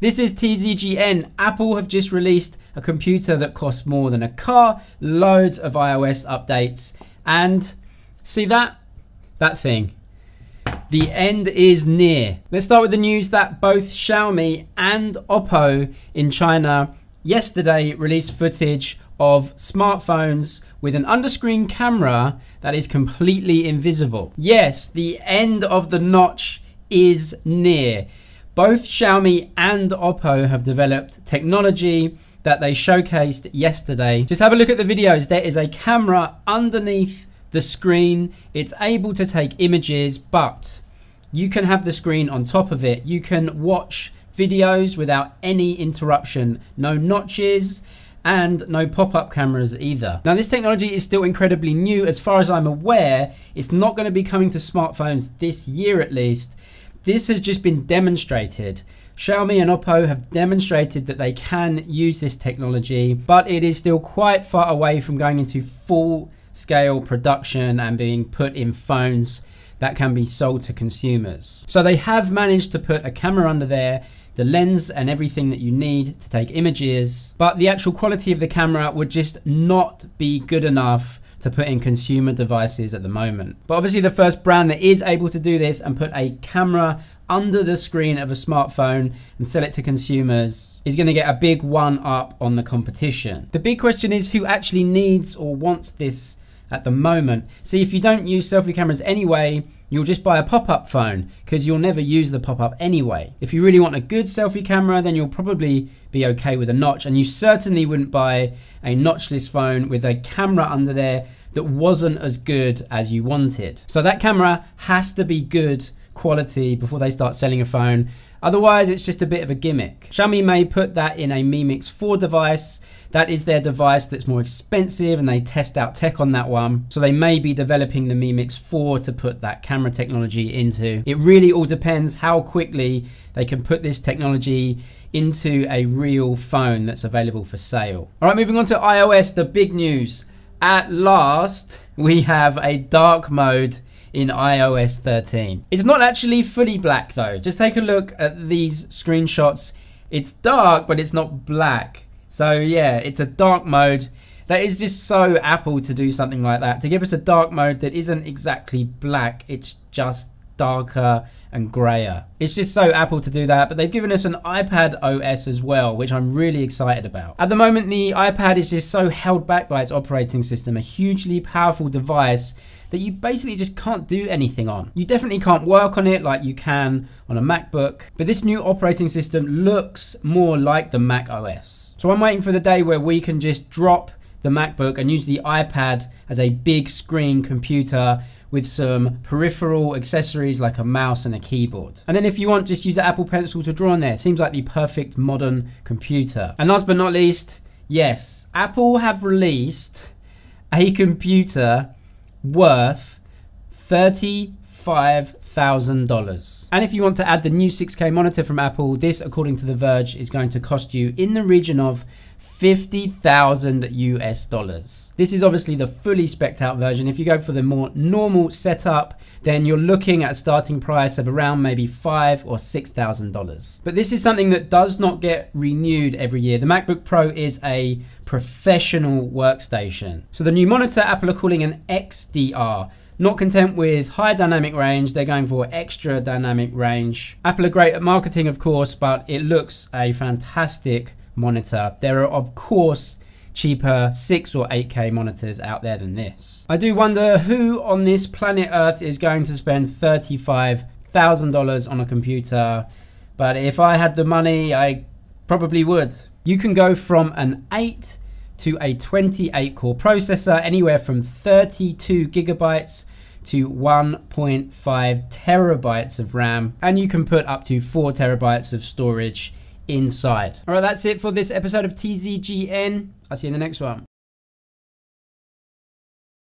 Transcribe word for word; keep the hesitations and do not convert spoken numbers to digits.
This is T Z G N. Apple have just released a computer that costs more than a car, loads of iOS updates, and see that? That thing. The end is near. Let's start with the news that both Xiaomi and Oppo in China yesterday released footage of smartphones with an underscreen camera that is completely invisible. Yes, the end of the notch is near. Both Xiaomi and Oppo have developed technology that they showcased yesterday. Just have a look at the videos. There is a camera underneath the screen. It's able to take images, but you can have the screen on top of it. You can watch videos without any interruption. No notches and no pop-up cameras either. Now, this technology is still incredibly new. As far as I'm aware, it's not going to be coming to smartphones this year at least. This has just been demonstrated. Xiaomi and Oppo have demonstrated that they can use this technology, but it is still quite far away from going into full-scale production and being put in phones that can be sold to consumers. So they have managed to put a camera under there, the lens and everything that you need to take images, but the actual quality of the camera would just not be good enough to put in consumer devices at the moment. But obviously the first brand that is able to do this and put a camera under the screen of a smartphone and sell it to consumers is gonna get a big one up on the competition. The big question is who actually needs or wants this at the moment. See, if you don't use selfie cameras anyway, you'll just buy a pop-up phone because you'll never use the pop-up anyway. If you really want a good selfie camera, then you'll probably be okay with a notch, and you certainly wouldn't buy a notchless phone with a camera under there that wasn't as good as you wanted. So that camera has to be good quality before they start selling a phone. Otherwise, it's just a bit of a gimmick. Xiaomi may put that in a Mi Mix four device. That is their device that's more expensive, and they test out tech on that one. So they may be developing the Mi Mix four to put that camera technology into. It really all depends how quickly they can put this technology into a real phone that's available for sale. All right, moving on to iOS, the big news. At last, we have a dark mode in iOS thirteen. It's not actually fully black though. Just take a look at these screenshots. It's dark, but it's not black. So yeah, it's a dark mode. That is just so Apple to do something like that, to give us a dark mode that isn't exactly black, it's just darker and grayer. It's just so Apple to do that, but they've given us an iPad O S as well, which I'm really excited about. At the moment, the iPad is just so held back by its operating system, a hugely powerful device that you basically just can't do anything on. You definitely can't work on it like you can on a MacBook, but this new operating system looks more like the Mac O S. So I'm waiting for the day where we can just drop the MacBook and use the iPad as a big screen computer with some peripheral accessories like a mouse and a keyboard. And then if you want, just use an Apple Pencil to draw on there. Seems like the perfect modern computer. And last but not least, yes, Apple have released a computer worth thirty-five thousand dollars. And if you want to add the new six K monitor from Apple, this, according to The Verge, is going to cost you in the region of fifty thousand U S dollars. This is obviously the fully spec'd out version. If you go for the more normal setup, then you're looking at a starting price of around maybe five or six thousand dollars. But this is something that does not get renewed every year. The MacBook Pro is a professional workstation. So the new monitor Apple are calling an X D R. Not content with high dynamic range, they're going for extra dynamic range. Apple are great at marketing, of course, but it looks a fantastic monitor. There are, of course, cheaper six or eight K monitors out there than this. I do wonder who on this planet Earth is going to spend thirty-five thousand dollars on a computer, but if I had the money, I probably would. You can go from an eight to a twenty-eight core processor, anywhere from thirty-two gigabytes to one point five terabytes of RAM, and you can put up to four terabytes of storage inside. All right, that's it for this episode of T Z G N. I'll see you in the next one.